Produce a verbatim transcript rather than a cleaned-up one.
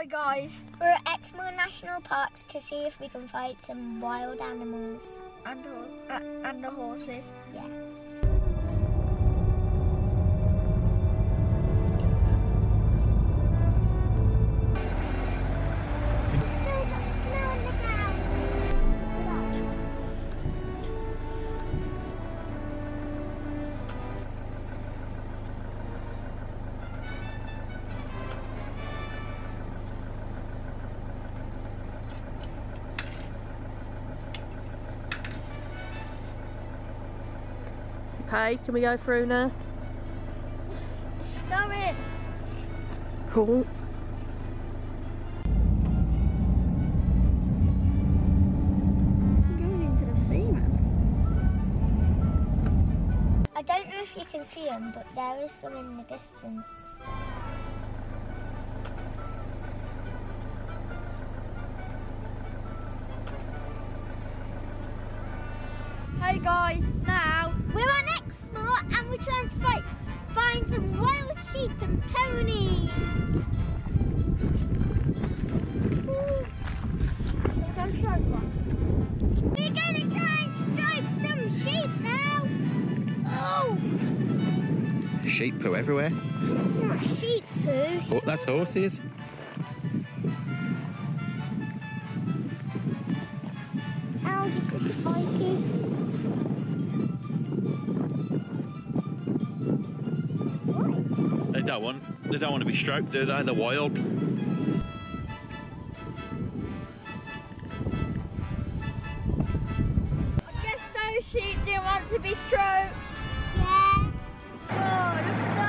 Hi guys, we're at Exmoor National Park to see if we can find some wild animals. And, uh, and the horses. Yeah. Okay, can we go through now? It's snowing! Cool. I'm going into the sea now. I don't know if you can see them, but there is some in the distance. Hey guys, now we're on Exmoor and we're trying to fight, find some wild sheep and ponies. We're going to strike one. We're going to try and strike some sheep now. Oh! Sheep poo everywhere. It's not sheep poo. Oh, that's horses. Ow, this is spiky. They don't want, they don't want to be stroked, do they? They're wild. I guess those sheep didn't want to be stroked. Yeah. Oh, look at that.